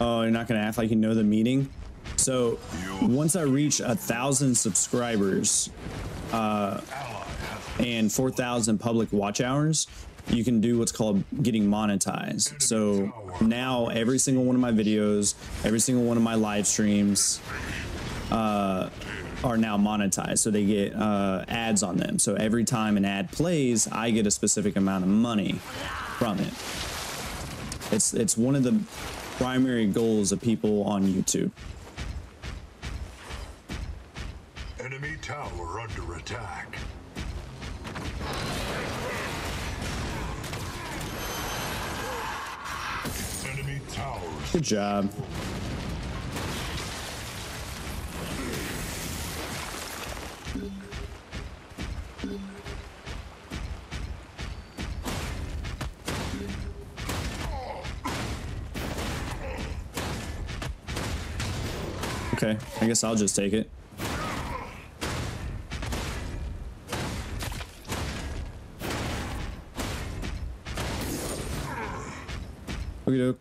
Oh, you're not gonna act like you know the meaning? So once I reach a thousand subscribers uh, and four thousand public watch hours, you can do what's called getting monetized. So now every single one of my videos, every single one of my live streams uh, are now monetized. So they get uh, ads on them. So every time an ad plays, I get a specific amount of money from it. It's, it's one of the primary goals of people on YouTube. Tower under attack. Enemy towers. Good job. Okay, I guess I'll just take it. Okey-doke.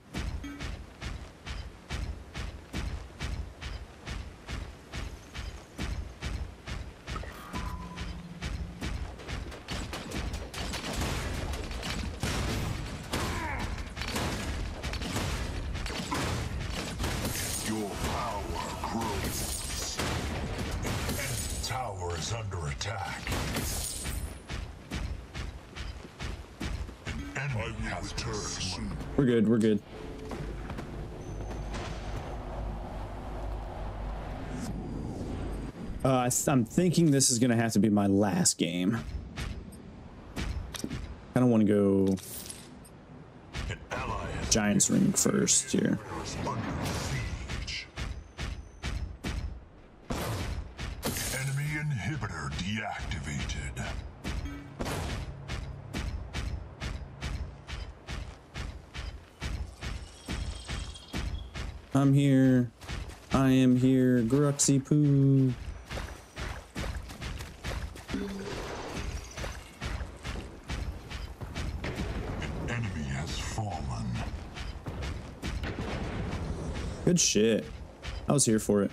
We're good, we're good. Uh, I th I'm thinking this is gonna have to be my last game. I don't want to go Giants Ring first here. I'm here. I am here. Gruxy poo. An enemy has fallen. Good shit. I was here for it.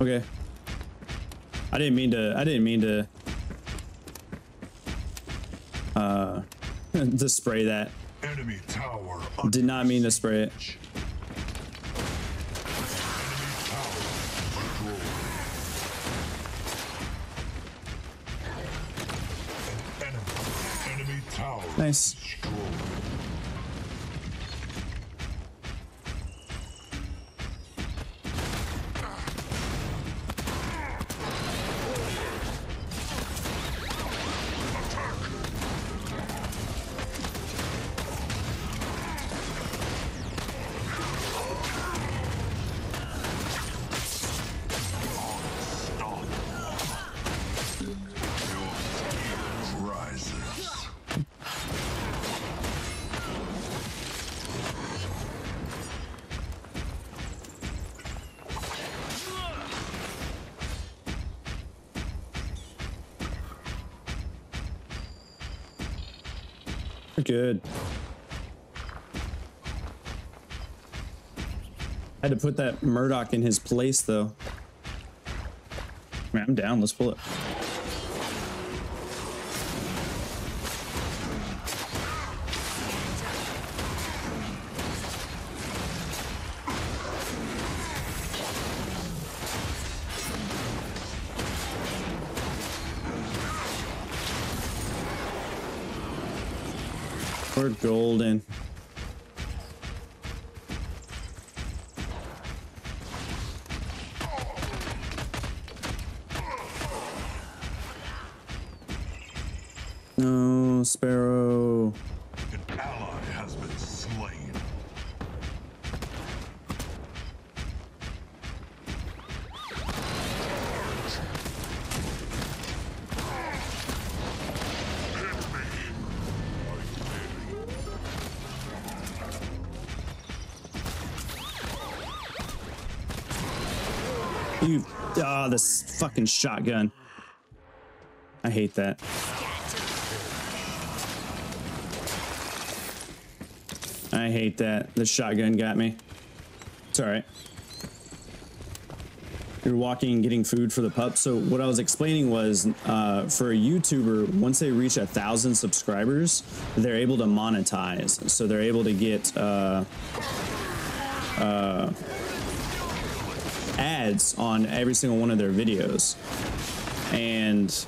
Okay. I didn't mean to, I didn't mean to, uh, to spray that. Enemy tower did not mean to spray it. Enemy tower. Nice. Good. Had to put that Murdoch in his place, though. Man, I'm down. Let's pull it. We're golden. No, Sparrow. An ally has been slain. You, ah, oh, this fucking shotgun. I hate that. I hate that. The shotgun got me. It's all right. You're walking and getting food for the pup. So what I was explaining was, uh, for a YouTuber, once they reach a thousand subscribers, they're able to monetize. So they're able to get, uh, uh, ads on every single one of their videos, and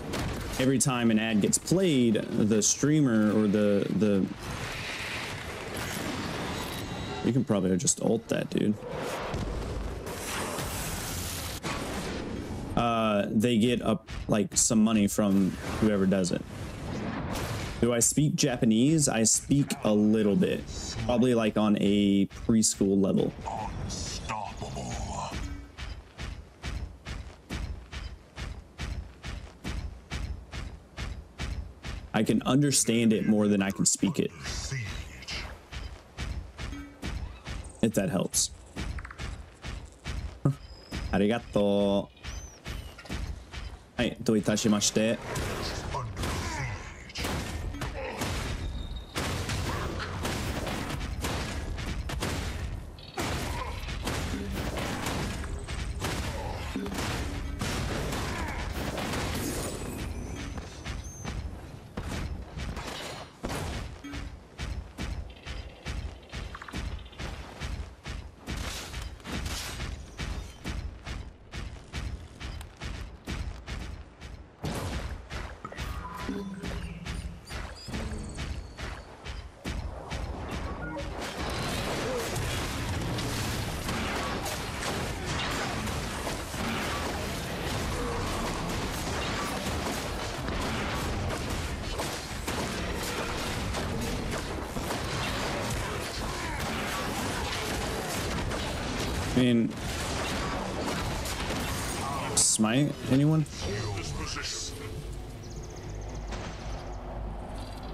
every time an ad gets played, the streamer or the the you can probably just ult that dude, uh they get up like some money from whoever does it. Do I speak Japanese? I speak a little bit, probably like on a preschool level. Unstoppable. I can understand it more than I can speak it, if that helps. Arigato. Hai, do itashimashite. I mean, Smite, anyone?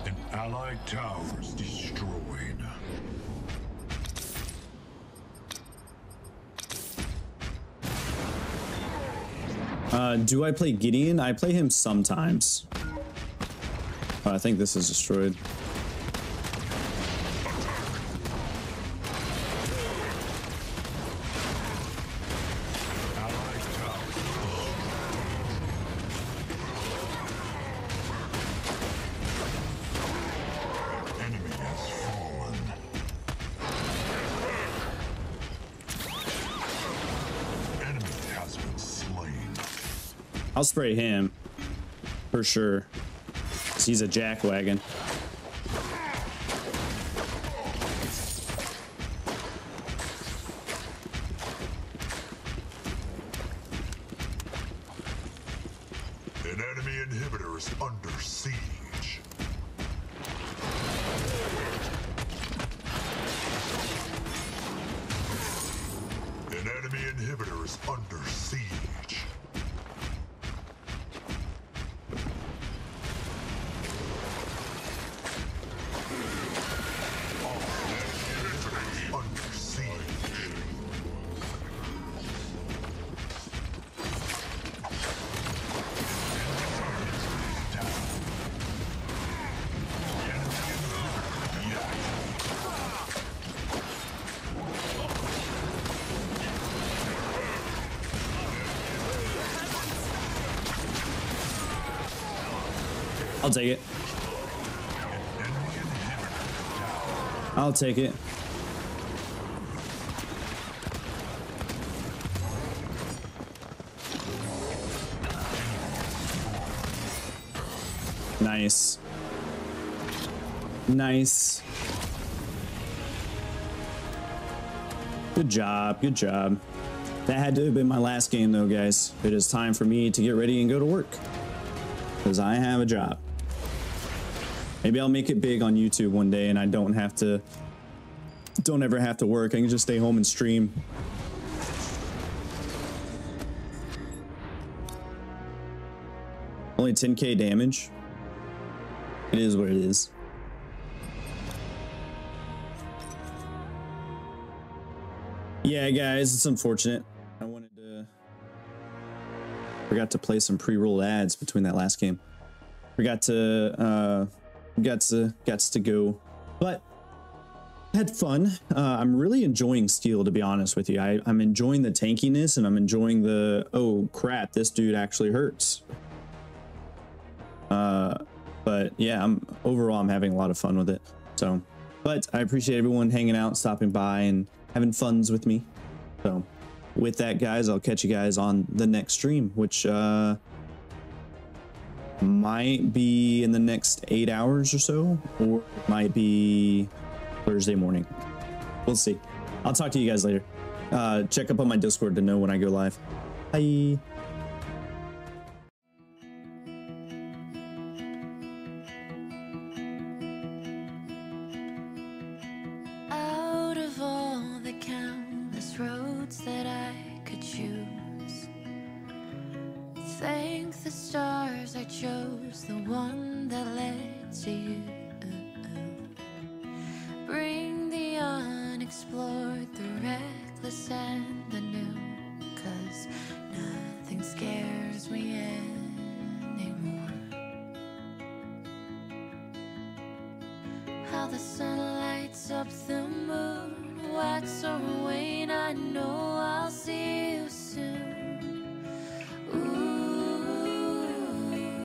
An allied tower is destroyed. Uh, do I play Gideon? I play him sometimes. But I think this is destroyed. I'll spray him for sure, 'cause he's a jackwagon. An enemy inhibitor is under siege. An enemy inhibitor is under siege. I'll take it. I'll take it. Nice. Nice. Good job. Good job. That had to have been my last game though, guys. It is time for me to get ready and go to work, because I have a job. Maybe I'll make it big on YouTube one day and I don't have to, don't ever have to work. I can just stay home and stream. Only ten K damage. It is what it is. Yeah, guys, it's unfortunate. I wanted to, forgot to play some pre-roll ads between that last game. Forgot to, uh, Gets to, gets to go, but had fun. Uh, I'm really enjoying Steel, to be honest with you. I, I'm enjoying the tankiness, and I'm enjoying the, oh crap, this dude actually hurts. Uh, but yeah, I'm overall I'm having a lot of fun with it. So, but I appreciate everyone hanging out, stopping by, and having funs with me. So, with that, guys, I'll catch you guys on the next stream, which uh. might be in the next eight hours or so, or it might be Thursday morning. We'll see. I'll talk to you guys later. Uh, check up on my Discord to know when I go live. Bye. was the one that led to you. Bring the unexplored, the reckless and the new, 'cause nothing scares me anymore. How the sun lights up the moon, wax or wane, I know.